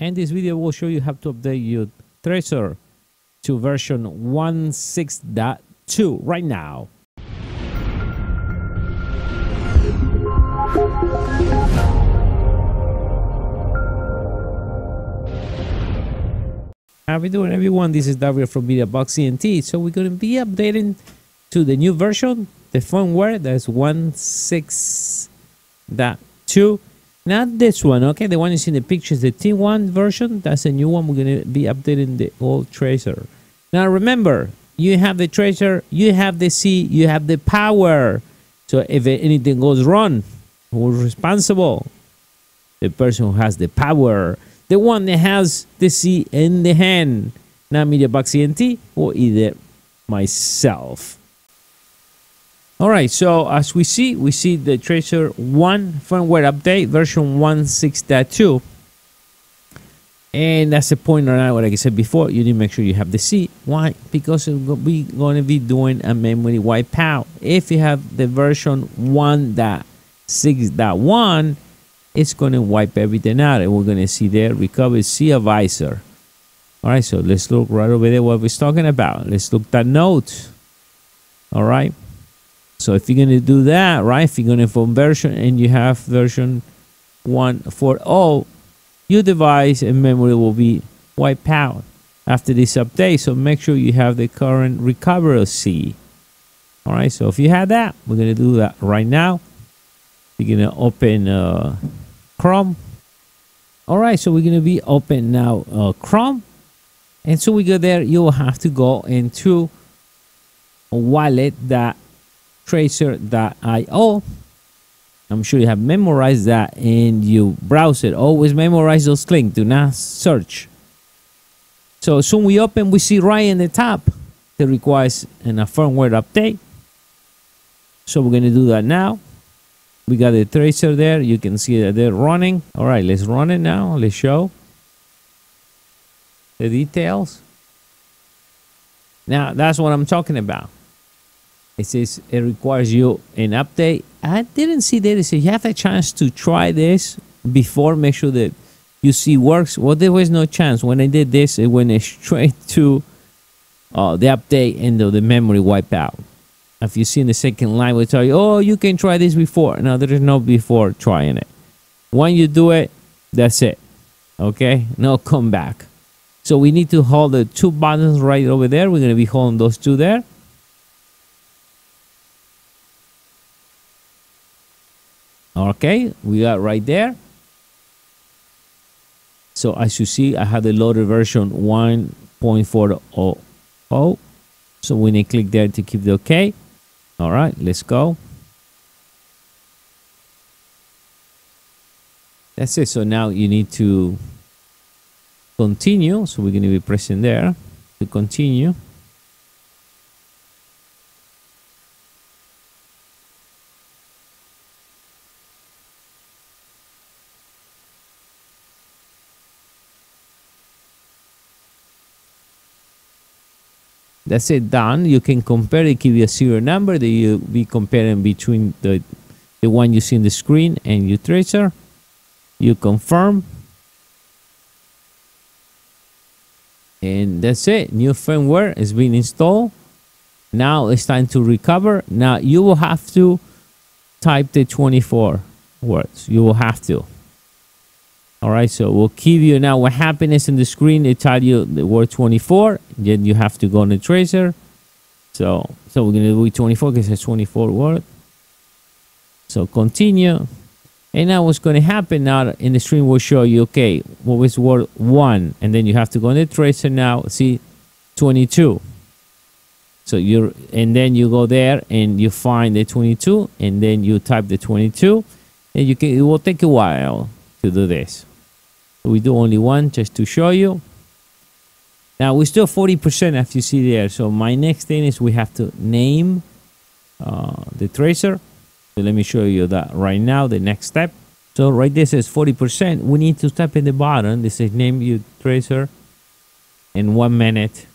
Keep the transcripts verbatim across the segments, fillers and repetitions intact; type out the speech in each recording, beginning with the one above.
and this video will show you how to update your Trezor to version one point six point two right now. How we doing, everyone? This is Dario from MediaBoxEnt. So we're going to be updating to the new version, the firmware, that's one point six point two. Not this one, okay? The one is in the pictures, the T one version. That's a new one. We're going to be updating the old Trezor. Now remember, you have the Trezor, you have the C, you have the power. So if anything goes wrong, who's responsible? The person who has the power. The one that has the C in the hand. Not MediaBoxEnt or either myself. Alright, so as we see, we see the Trezor one firmware update version one point six point two. And that's a pointer now, like I said before, you need to make sure you have the C. Why? Because we're going to be doing a memory wipeout. If you have the version one point six point one, it's going to wipe everything out. And we're going to see there, recovery C advisor. Alright, so let's look right over there what we're talking about. Let's look at that note. Alright. So if you're going to do that, right, if you're going to form version and you have version one point four point oh, your device and memory will be wiped out after this update. So make sure you have the current recovery C. All right, so if you have that, we're going to do that right now. You're going to open uh, Chrome. All right, so we're going to be open now uh, Chrome. And so we go there, you'll have to go into a wallet that Trezor dot i o. I'm sure you have memorized that in your browser. Always memorize those links. Do not search. So soon we open, we see right in the top that requires an a firmware update. So we're going to do that now. We got the Trezor there. You can see that they're running. All right, let's run it now. Let's show the details. Now that's what I'm talking about. It says it requires you an update. I didn't see that. It says you have a chance to try this before. Make sure that you see works. Well, there was no chance. When I did this, it went straight to uh, the update and the, the memory wipeout. If you see in the second line, we'll tell you, oh, you can try this before. No, there is no before trying it. When you do it, that's it. Okay? No come back. So we need to hold the two buttons right over there. We're going to be holding those two there. Okay, we got right there. So as you see, I have the loader version one point four point oh. So we need to click there to keep the okay. All right, let's go. That's it. So now you need to continue. So we're going to be pressing there to continue. That's it, done. You can compare it, give you a serial number that you'll be comparing between the, the one you see in the screen and your Trezor. You confirm. And that's it. New firmware has been installed. Now it's time to recover. Now you will have to type the twenty-four words. You will have to. All right, so we'll give you now what happiness in the screen. It tell you the word twenty-four. Then you have to go on the Trezor. So, so we're going to do twenty-four because it's twenty-four word. So continue. And now what's going to happen now in the screen will show you, okay, what was word one? And then you have to go on the Trezor now. See, twenty-two. So you're, and then you go there and you find the twenty-two. And then you type the twenty-two. And you can, it will take a while to do this. We do only one just to show you. Now we're still forty percent as you see there. So my next thing is we have to name uh, the Trezor. So let me show you that right now, the next step. So right there says forty percent. We need to type in the bottom. This says name your Trezor in one minute.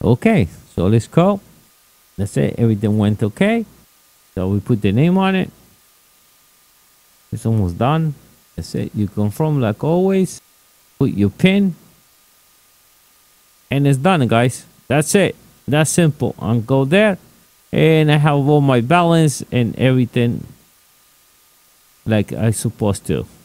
Okay, so let's go. That's it, everything went okay. So we put the name on it. It's almost done. That's it. You confirm like always. Put your pin. And it's done, guys. That's it. That's simple. I'll go there. And I have all my balance and everything like I supposed to.